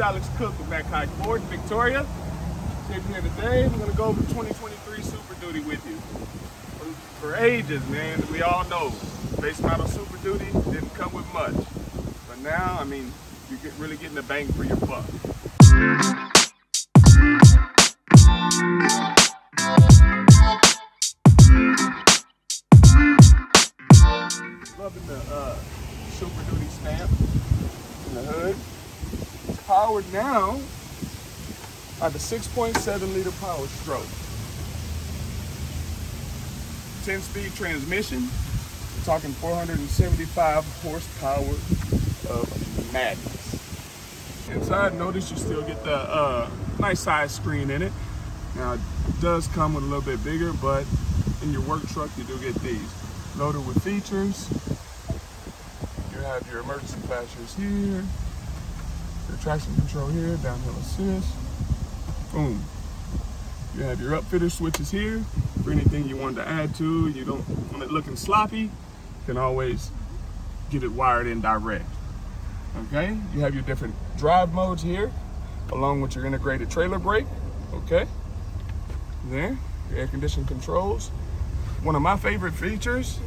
It's Alex Cook with Mac Haik Ford Victoria. Sitting here today, we're gonna go over 2023 Super Duty with you. For ages, man, we all know, based on Super Duty, didn't come with much. But now, I mean, you're really getting the bang for your buck. Loving the Super Duty stamp in the hood. It's powered now by the 6.7 liter Power Stroke. 10-speed transmission. We're talking 475 horsepower of madness. Inside, notice you still get the nice size screen in it. Now, it does come with a little bit bigger, but in your work truck, you do get these. Loaded with features. You have your emergency flashers here, your traction control here, downhill assist, boom. You have your upfitter switches here for anything you wanted to add to. You don't want it looking sloppy, you can always get it wired in direct, okay? You have your different drive modes here, along with your integrated trailer brake, okay? There, your air conditioning controls. One of my favorite features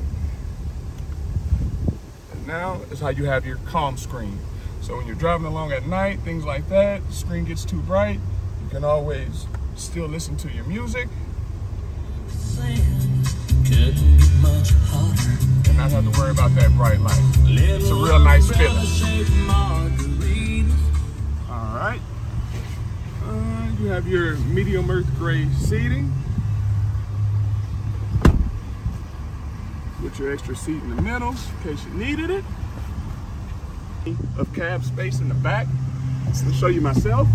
now is how you have your calm screen. So when you're driving along at night, things like that, the screen gets too bright, you can always still listen to your music and not have to worry about that bright light. It's a real nice feeling. All right, you have your medium earth gray seating, with your extra seat in the middle in case you needed it. Of cab space in the back. Let's show you myself.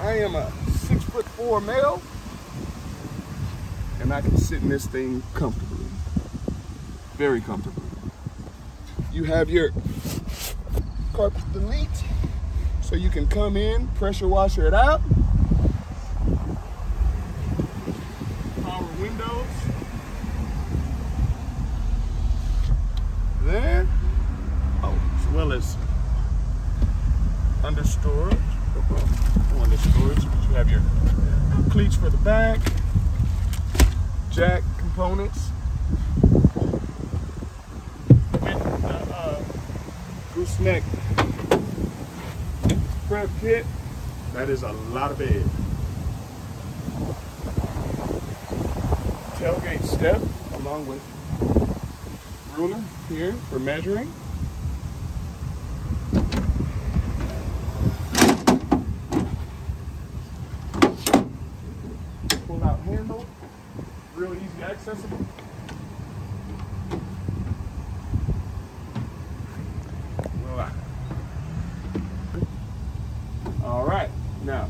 I am a 6'4" male, and I can sit in this thing comfortably, very comfortably. You have your carpet delete, so you can come in, pressure washer it out. Power windows. There, as well as under storage, but you have your cleats for the back, jack components, and the gooseneck prep kit. That is a lot of bed. Tailgate step along with ruler here for measuring. Pull out handle, real easy accessible. All right, now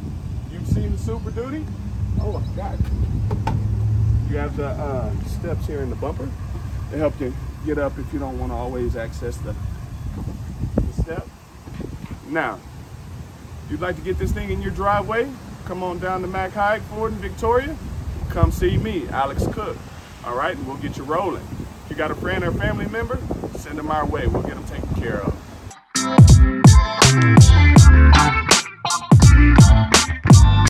you've seen the Super Duty. Oh, I forgot. You have the steps here in the bumper to help you get up if you don't want to always access the step. Now, if you'd like to get this thing in your driveway, come on down to Mac Haik Ford in Victoria. Come see me, Alex Cook. All right, and we'll get you rolling. If you got a friend or family member, send them our way. We'll get them taken care of.